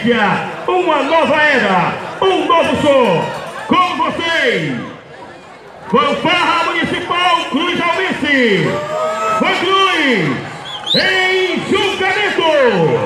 estratégia, uma nova era, um novo som. Com vocês, Fanfarra Municipal Crujalmense, FAMCRUZ, em julgamento.